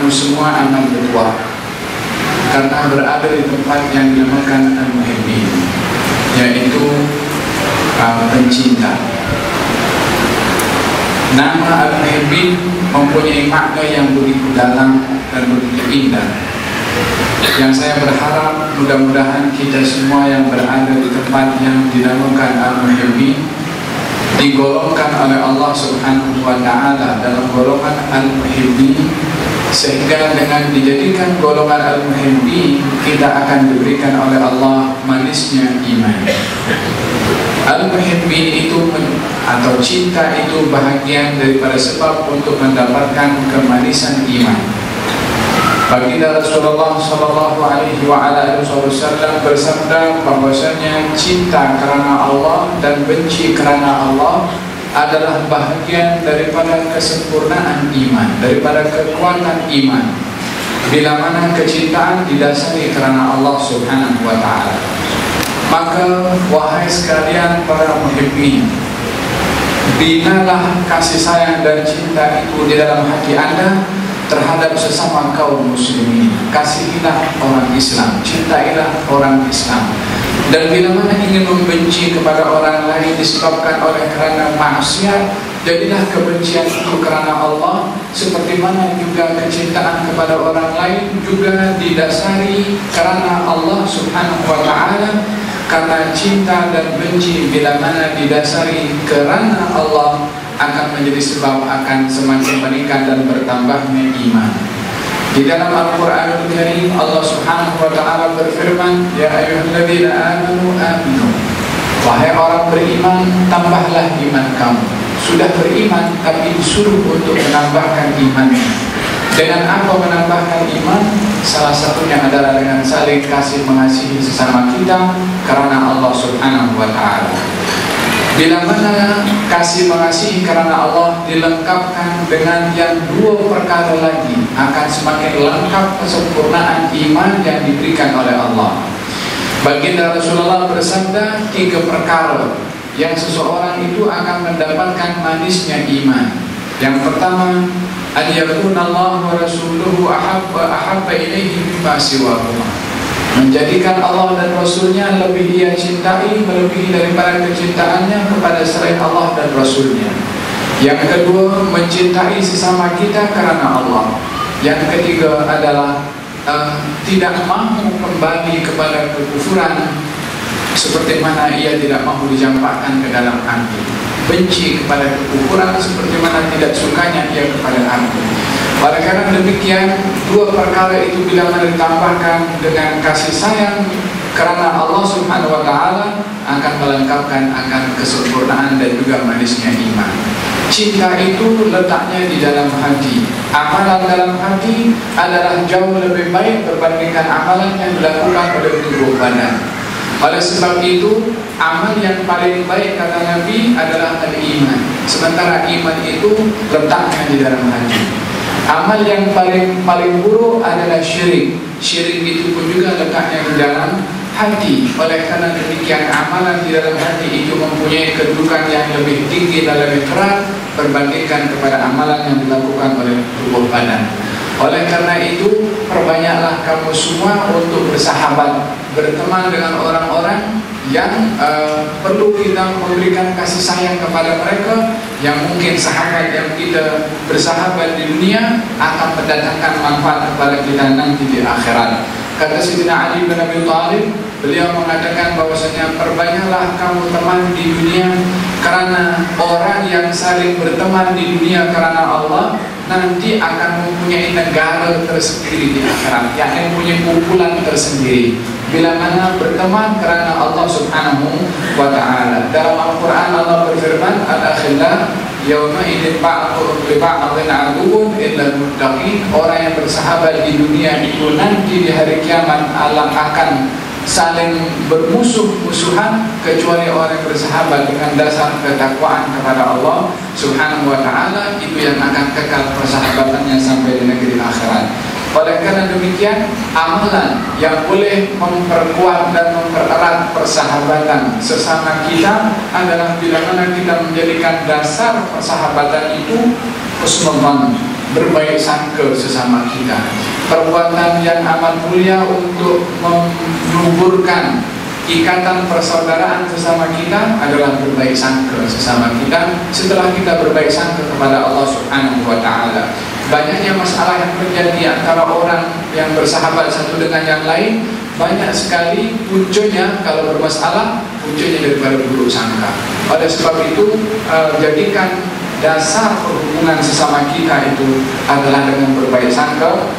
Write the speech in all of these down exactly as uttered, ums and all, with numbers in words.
kamu semua aman bertuah karena berada di tempat yang dinamakan al-muhibbin, yaitu uh, pencinta. Nama al-muhibbin mempunyai makna yang begitu dalam dan begitu indah, yang saya berharap mudah-mudahan kita semua yang berada di tempat yang dinamakan al-muhibbin digolongkan oleh Allah Subhanahu wa Ta'ala dalam golongan al-muhibbin, sehingga dengan dijadikan golongan al-muhibbin kita akan diberikan oleh Allah manisnya iman. Al-muhibbin itu atau cinta itu bahagian daripada sebab untuk mendapatkan kemanisan iman. Baginda Rasulullah Shallallahu Alaihi Wasallam bersabda bahwasanya cinta karena Allah dan benci karena Allah adalah bahagian daripada kesempurnaan iman, daripada kekuatan iman, bila mana kecintaan didasari karena Allah Subhanahu wa Ta'ala. Maka wahai sekalian para muhibbin, binalah kasih sayang dan cinta itu di dalam hati Anda terhadap sesama kaum muslimin. Kasihilah orang Islam, cintailah orang Islam. Dan bila mana ingin membenci kepada orang lain disebabkan oleh karena maksiat, jadilah kebencian itu karena Allah, seperti mana juga kecintaan kepada orang lain juga didasari karena Allah Subhanahu wa Ta'ala. Karena cinta dan benci bila mana didasari kerana Allah akan menjadi sebab akan semakin meningkat dan bertambahnya iman. Di dalam Al-Qur'anul Karim Allah Subhanahu wa Ta'ala berfirman, "Ya ayyuhalladzina amanu aminu." Wahai orang beriman, tambahlah iman kamu. Sudah beriman tapi disuruh untuk menambahkan imannya. Dengan apa menambahkan iman? Salah satunya adalah dengan saling kasih mengasihi sesama kita karena Allah Subhanahu wa Ta'ala. Bila mana kasih mengasihi karena Allah dilengkapkan dengan yang dua perkara lagi, akan semakin lengkap kesempurnaan iman yang diberikan oleh Allah. Baginda Rasulullah bersabda, tiga perkara yang seseorang itu akan mendapatkan manisnya iman. Yang pertama, an yakuna Allah wa rasuluhu ahabba ahabba ilaihi mimma siwahuma, menjadikan Allah dan Rasulnya lebih dia cintai melebihi daripada kecintaannya kepada selain Allah dan Rasulnya. Yang kedua, mencintai sesama kita karena Allah. Yang ketiga adalah uh, tidak mahu kembali kepada kekufuran seperti mana ia tidak mahu dicampakkan ke dalam api. Benci kepada kekufuran seperti mana tidak sukanya ia kepada aku. Oleh karena demikian, dua perkara itu bila mana ditambahkan dengan kasih sayang karena Allah Subhanahu wa Ta'ala akan melengkapkan akan kesempurnaan dan juga manisnya iman. Cinta itu letaknya di dalam hati. Amalan dalam hati adalah jauh lebih baik berbandingkan amalan yang dilakukan oleh tubuh badan. Oleh sebab itu, amal yang paling baik kata Nabi adalah al-iman. Sementara iman itu letaknya di dalam hati. Amal yang paling paling buruk adalah syirik. Syirik itu pun juga letaknya di dalam hati. Oleh karena demikian, amalan di dalam hati itu mempunyai kedudukan yang lebih tinggi dan lebih berat berbandingkan kepada amalan yang dilakukan oleh tubuh badan. Oleh karena itu, perbanyaklah kamu semua untuk bersahabat, berteman dengan orang-orang yang uh, perlu kita memberikan kasih sayang kepada mereka. Yang mungkin sahabat yang kita bersahabat di dunia akan mendatangkan manfaat kepada kita nanti di akhirat. Kata Sayyidina Ali bin Abi Thalib, beliau mengatakan bahwasanya perbanyaklah kamu teman di dunia, karena orang yang saling berteman di dunia karena Allah nanti akan mempunyai negara tersendiri di akhirat, yakni mempunyai kumpulan tersendiri bila mana berteman karena Allah Subhanahu wa Ta'ala. Dalam Al-Qur'an Allah berfirman, al-akhillah yauma idzin ba'dhum li ba'dhin 'aduwwun illa al-muttaqin. Orang yang bersahabat di dunia itu nanti di hari kiamat Allah akan saling bermusuh-musuhan kecuali orang yang bersahabat dengan dasar ketakwaan kepada Allah Subhanahu wa Ta'ala. Itu yang akan kekal persahabatannya sampai di negeri akhirat. Oleh karena demikian, amalan yang boleh memperkuat dan mempererat persahabatan sesama kita adalah bila mana kita menjadikan dasar persahabatan itu husnul dhan, berbaik sangka sesama kita, perbuatan yang amat mulia untuk meluburkan ikatan persaudaraan sesama kita adalah berbaik sangka sesama kita. Setelah kita berbaik sangka kepada Allah Subhanahu wa Ta'ala, banyaknya masalah yang terjadi antara orang yang bersahabat satu dengan yang lain, banyak sekali munculnya kalau bermasalah, munculnya daripada buruk sangka. Pada sebab itu, uh, jadikan dasar perhubungan sesama kita itu adalah dengan berbaik sangka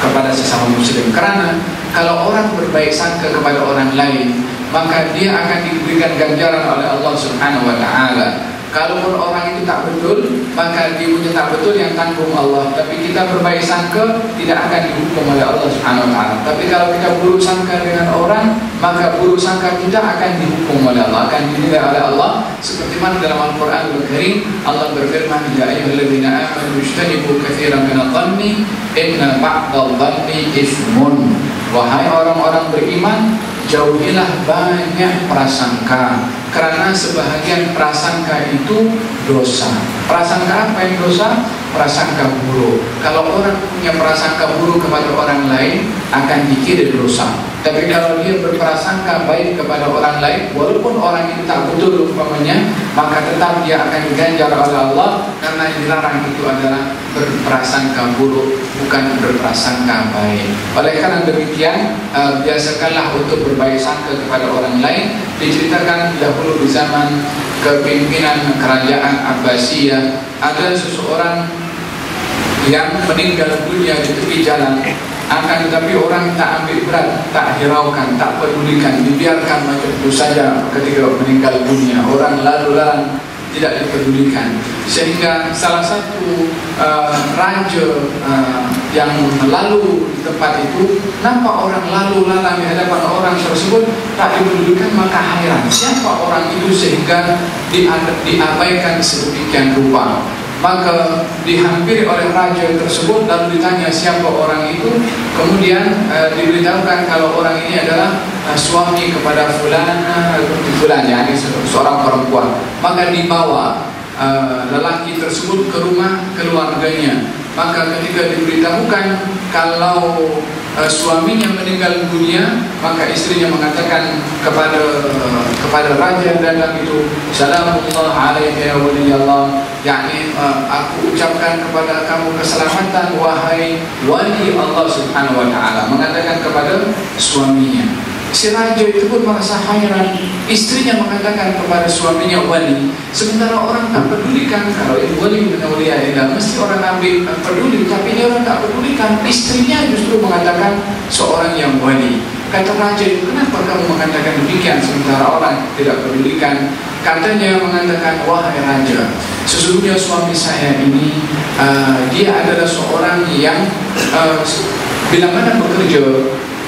kepada sesama muslim. Kerana kalau orang berbaik sangka kepada orang lain, maka dia akan diberikan ganjaran oleh Allah Subhanahu wa Ta'ala. Kalaupun orang itu tak betul, maka dia punya tak betul yang tanggung Allah. Tapi kita berbaik sangka tidak akan dihukum oleh Allah Subhanahu wa Ta'ala. Tapi kalau kita buruk sangka dengan orang, maka buruk sangka kita akan dihukum oleh Allah, akan dinilai oleh Allah. Seperti mana dalam Al-Quranul Karim Allah berfirman, Ya ayyuhalladzina amanu ijtanibu katsiran minadh dhanni inna ba'dadh dhanni itsmun. Wahai orang-orang beriman, jauhilah banyak prasangka, karena sebahagian prasangka itu dosa. Prasangka apa yang dosa? Prasangka buruk. Kalau orang punya prasangka buruk kepada orang lain, akan dikira dosa. Tapi kalau dia berprasangka baik kepada orang lain, walaupun orang itu tak betul umpamanya, maka tetap dia akan diganjar oleh Allah, karena yang dilarang itu adalah berprasangka buruk, bukan berprasangka baik. Oleh karena demikian, uh, biasakanlah untuk berbaik sangka kepada orang lain. Diceritakan dahulu di zaman kepimpinan kerajaan Abbasiyah, ada seseorang yang meninggal dunia di tepi jalan. Akan tetapi orang tak ambil berat, tak hiraukan, tak pedulikan, dibiarkan macam itu saja. Ketika meninggal dunia, orang lalu-lalang tidak dipedulikan, sehingga salah satu uh, raja uh, yang lalu di tempat itu nampak orang lalu-lalang di hadapan orang tersebut tak dipedulikan, maka hairan siapa orang itu sehingga diabaikan sedemikian rupa. Maka dihampiri oleh raja tersebut, lalu ditanya siapa orang itu. Kemudian e, diberitahukan kalau orang ini adalah e, suami kepada fulana, fulan, ya, ini seorang perempuan. Maka dibawa e, lelaki tersebut ke rumah keluarganya. Maka ketika diberitahukan kalau e, suaminya meninggal dunia, maka istrinya mengatakan kepada e, kepada raja datang itu, Salamullahi alaihi wa sallam, yakni uh, aku ucapkan kepada kamu keselamatan wahai wali Allah Subhanahu wa Ta'ala, mengatakan kepada suaminya. Si raja itu pun merasa hairan, istrinya mengatakan kepada suaminya wali, sementara orang tak pedulikan. Kalau itu wali dengan wali ada, mesti orang ambil peduli, tapi dia orang tak pedulikan. Istrinya justru mengatakan seorang yang wali. Kata raja, kenapa kamu mengatakan demikian sementara orang tidak pedulikan? Katanya mengatakan, wahai raja, sesungguhnya suami saya ini uh, dia adalah seorang yang uh, bila mana bekerja,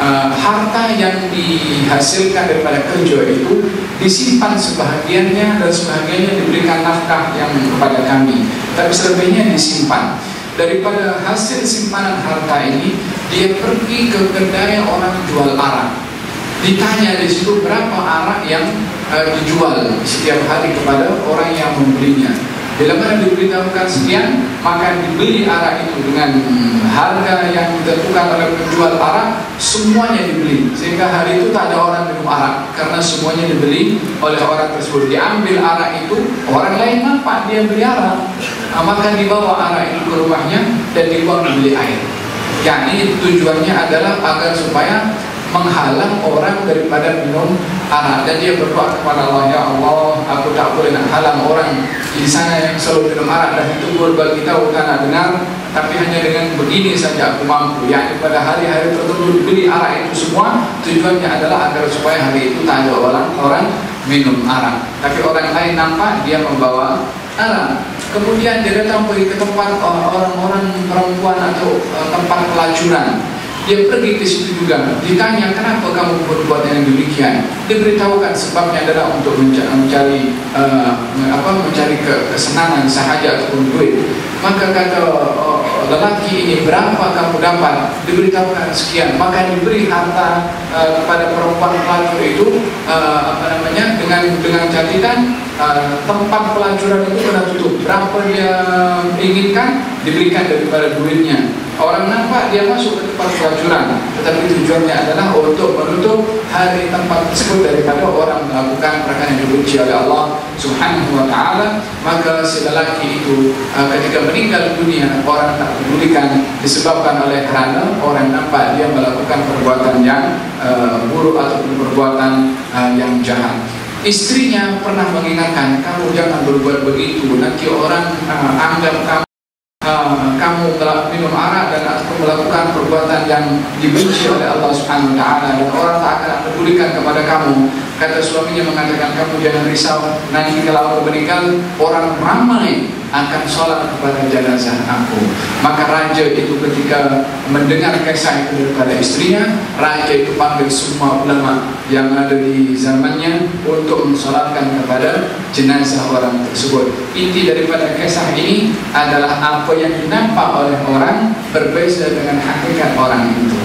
uh, harta yang dihasilkan daripada kerja itu disimpan sebahagiannya, dan sebahagiannya diberikan nafkah yang kepada kami, tapi selebihnya disimpan. Daripada hasil simpanan harta ini, dia pergi ke kedai orang jual arak. Ditanya di situ berapa arak yang uh, dijual setiap hari kepada orang yang membelinya. Bila mana diberitahukan sekian, maka dibeli arak itu dengan harga yang ditentukan oleh penjual arak, semuanya dibeli. Sehingga hari itu tak ada orang minum arak, karena semuanya dibeli oleh orang tersebut. Diambil arak itu, orang lain nampak dia beli arak, maka dibawa arak itu ke rumahnya dan dibuang dibeli air. Jadi tujuannya adalah agar supaya menghalang orang daripada minum arak, dan dia berdoa kepada Allah, Ya Allah, aku tak boleh nak halang orang di sana yang selalu minum arak, dan itu berbuat kita bukanlah benar, tapi hanya dengan begini saja aku mampu. Yang pada hari-hari tertentu dibeli arak itu semua, tujuannya adalah agar supaya hari itu tak ada orang, orang minum arak, tapi orang lain nampak dia membawa arak. Kemudian dia datang pergi ke tempat orang-orang perempuan atau tempat pelacuran. Dia pergi ke situ juga. Ditanya, kenapa kamu berbuat yang demikian? Diberitahukan sebabnya adalah untuk mencari uh, apa mencari kesenangan sahaja ataupun duit. Maka kata uh, lelaki ini berapa kamu dapat, diberitahukan sekian, maka diberi harta uh, kepada perempuan pelacur itu uh, apa namanya dengan dengan catatan uh, tempat pelacuran itu sudah tutup, berapa dia inginkan diberikan daripada duitnya. Orang nampak dia masuk ke tempat pelacuran, tetapi tujuannya adalah untuk menutup hari tempat tersebut daripada orang melakukan perkara yang dibenci oleh Allah Subhanahu wa Ta'ala. Maka si lelaki itu uh, ketika meninggal dunia, orang tak pedulikan disebabkan oleh kerana orang nampak dia melakukan perbuatan yang uh, buruk ataupun perbuatan uh, yang jahat. Istrinya pernah mengingatkan, kamu jangan berbuat begitu, nanti orang uh, anggap kamu Uh, kamu telah minum arak dan atau melakukan perbuatan yang dibenci oleh Allah Subhanahu wa Ta'ala, dan orang tak akan pedulikan kepada kamu. Kata suaminya mengatakan, kamu jangan risau, nanti kalau aku meninggal orang ramai akan sholat kepada jenazah aku. Maka raja itu ketika mendengar kisah itu daripada istrinya, raja itu panggil semua ulama yang ada di zamannya untuk mensolatkan kepada jenazah orang tersebut. Inti daripada kisah ini adalah apa yang dinampak oleh orang berbeza dengan hakikat orang itu.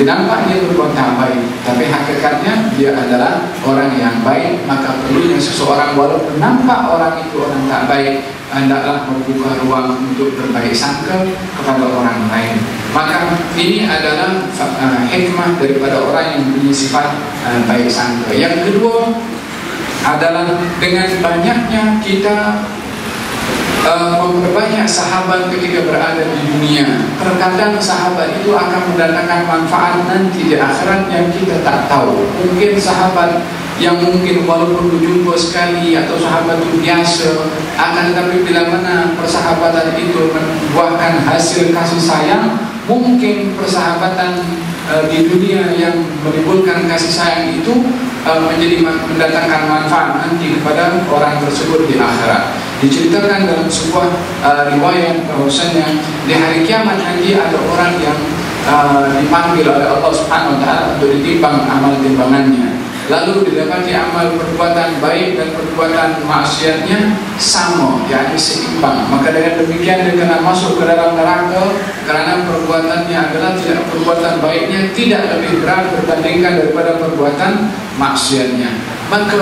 Dinampak dia berbuat tak baik, tapi hakikatnya dia adalah orang yang baik. Maka perlunya seseorang walaupun nampak orang itu orang tak baik, hendaklah membuka ruang untuk berbaik sangka kepada orang lain. Maka ini adalah uh, hikmah daripada orang yang punya sifat uh, baik sangka. Yang kedua adalah dengan banyaknya kita Uh, memperbanyak sahabat ketika berada di dunia, terkadang sahabat itu akan mendatangkan manfaat nanti di akhirat yang kita tak tahu. Mungkin sahabat yang mungkin walaupun berjumpa sekali atau sahabat itu biasa, akan tetapi bila mana persahabatan itu membuahkan hasil kasih sayang, mungkin persahabatan uh, di dunia yang menimbulkan kasih sayang itu uh, menjadi mendatangkan manfaat nanti kepada orang tersebut di akhirat. Diceritakan dalam sebuah uh, riwayat bahwasanya di hari kiamat nanti ada orang yang uh, dipanggil oleh Allah Subhanahu wa Ta'ala untuk ditimbang amal timbangannya. Lalu didapati amal perbuatan baik dan perbuatan maksiatnya sama, yakni seimbang. Maka dengan demikian dia kena masuk ke dalam neraka karena perbuatannya adalah tidak, perbuatan baiknya tidak lebih berat berbandingkan daripada perbuatan maksiatnya. Maka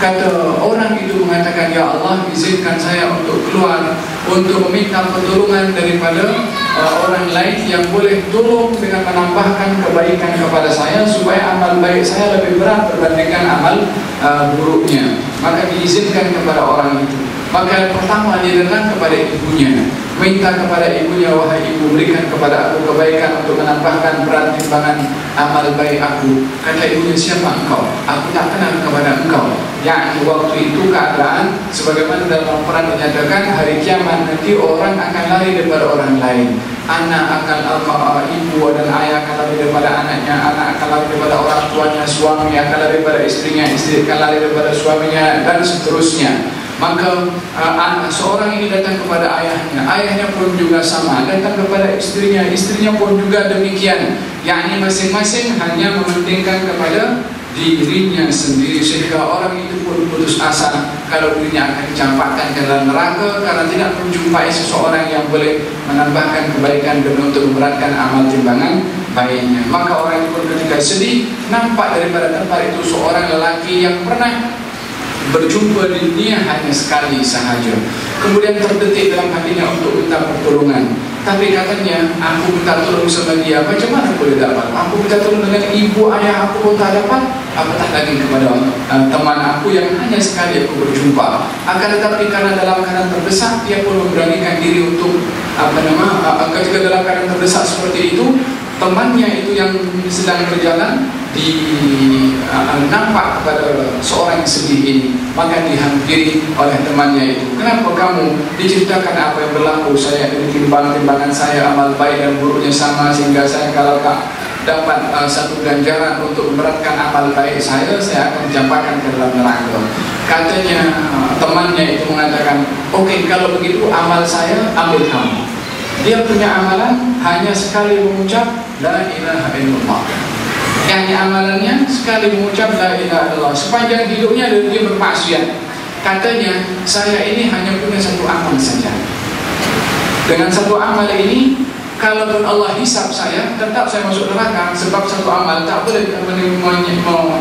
kata orang itu mengatakan, ya Allah, izinkan saya untuk keluar untuk meminta pertolongan daripada uh, orang lain yang boleh tolong dengan menambahkan kebaikan kepada saya supaya amal baik saya lebih berat berbandingkan amal uh, buruknya. Maka diizinkan kepada orang itu. Maka pertama dia datang kepada ibunya, minta kepada ibunya, wahai ibu, berikan kepada aku kebaikan untuk menambahkan berat timbangan amal baik aku. Kata ibunya, siapa engkau? Aku tak kenal kepada engkau. Yakni waktu itu keadaan sebagaimana dalam peran menyatakan hari kiamat nanti orang akan lari daripada orang lain. Anak akan almarhum ibu dan ayah akan lari daripada anaknya, anak akan lari daripada orang tuanya, suami akan lari daripada istrinya, istri akan lari daripada suaminya, dan seterusnya. Maka uh, seorang ini datang kepada ayahnya, ayahnya pun juga sama, datang kepada istrinya, istrinya pun juga demikian. Yakni masing-masing hanya mementingkan kepada dirinya sendiri, sehingga orang itu pun putus asa kalau dirinya akan dicampakkan ke dalam neraka karena tidak menjumpai seseorang yang boleh menambahkan kebaikan demi untuk memberatkan amal timbangan baiknya. Maka orang itu pun ketika sedih, nampak daripada tempat itu seorang lelaki yang pernah berjumpa di dunia hanya sekali sahaja, kemudian terdetik dalam hatinya untuk minta pertolongan. Tapi katanya, aku minta tolong sama dia, macam mana boleh dapat? Aku minta tolong dengan ibu ayah aku pun tak dapat, apatah lagi kepada uh, teman aku yang hanya sekali aku berjumpa. Akan tetapi karena dalam keadaan terdesak, dia pun memberanikan diri untuk apa nama uh, ketika dalam keadaan terdesak seperti itu, temannya itu yang sedang berjalan di uh, nampak kepada seorang sedih ini, maka dihampiri oleh temannya itu. Kenapa kamu? Diceritakan apa yang berlaku, saya ditimbang-timbangan saya amal baik dan buruknya sama, sehingga saya kalau tak dapat uh, satu ganjaran untuk memberatkan amal baik saya, saya akan dicampakkan ke dalam neraka. Katanya uh, temannya itu mengatakan, oke okay, kalau begitu amal saya ambil kamu. Dia punya amalan hanya sekali mengucap la ilaha illallah. Yang amalannya sekali mengucap la ilaha illallah. Sepanjang hidupnya dia bermaksiat. Katanya, saya ini hanya punya satu amal saja. Dengan satu amal ini, kalaupun Allah hisab saya, tetap saya masuk neraka. Sebab satu amal tak boleh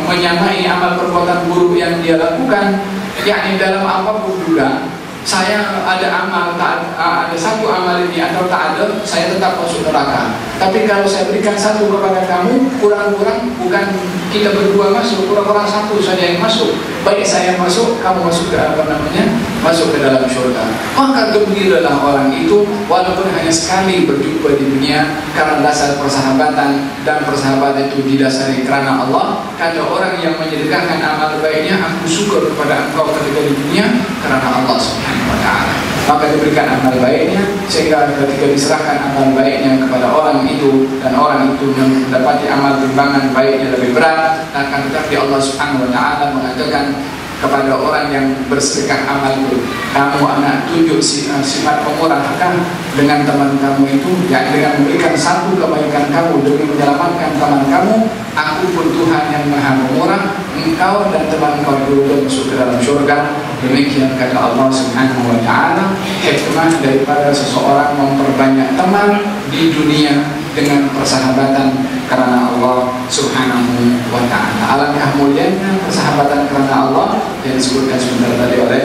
menyamai amal perbuatan buruk yang dia lakukan. Yakni dalam apapun juga, saya ada amal, tak ada satu amal ini atau tak ada, saya tetap masuk neraka. Tapi kalau saya berikan satu kepada kamu, kurang-kurang bukan kita berdua masuk, kurang-kurang satu saja yang masuk. Baik saya masuk, kamu masuk ke apa namanya? Masuk ke dalam syurga. Maka gembiralah orang itu walaupun hanya sekali berjumpa di dunia, karena dasar persahabatan dan persahabatan itu didasari karena Allah. Kata orang yang menyediakan amal baiknya, aku syukur kepada engkau ketika di dunia karena Allah Subhanahu wa Ta'ala. Maka diberikan amal baiknya sehingga ketika diserahkan amal baiknya kepada orang itu dan orang itu mendapati amal timbangan baiknya lebih berat, akan tetapi Allah Subhanahu wa Ta'ala mengatakan kepada orang yang bersedekah amal itu, kamu anak tunjuk sifat pemurah akan dengan teman kamu itu, ya, dengan memberikan satu kebaikan kamu demi menyelamatkan teman kamu, aku pun Tuhan yang maha pemurah, engkau dan teman kau dulu masuk ke dalam syurga. Demikian kata Allah Subhanahu wa Ta'ala, hikmah daripada seseorang memperbanyak teman di dunia dengan persahabatan karena Allah Subhanahu wa Ta'ala. Alangkah mulianya persahabatan karena Allah yang disebutkan sebentar tadi oleh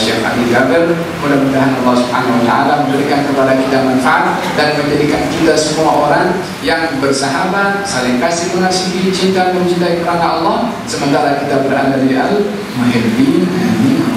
Syekh Ali Jabir. Mudah-mudahan Allah Subhanahu wa Ta'ala memberikan kepada kita manfaat dan menjadikan kita semua orang yang bersahabat, saling kasih mengasihi, cinta mencintai karena Allah, sementara kita berada di al-muhibbin. Amin.